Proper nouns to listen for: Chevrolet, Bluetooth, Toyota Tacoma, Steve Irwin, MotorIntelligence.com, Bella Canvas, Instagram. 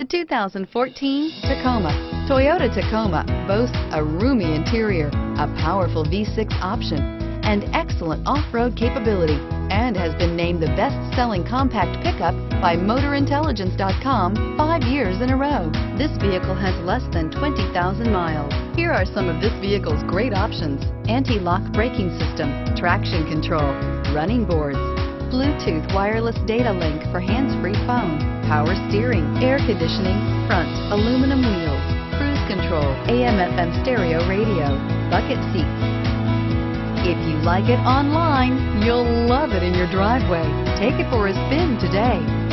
The 2014 Tacoma. Toyota Tacoma boasts a roomy interior, a powerful V6 option, and excellent off-road capability, and has been named the best-selling compact pickup by MotorIntelligence.com 5 years in a row. This vehicle has less than 20,000 miles. Here are some of this vehicle's great options: anti-lock braking system, traction control, running boards, Bluetooth wireless data link for hands-free phone, power steering, air conditioning, front aluminum wheels, cruise control, AM/FM stereo radio, bucket seats. If you like it online, you'll love it in your driveway. Take it for a spin today.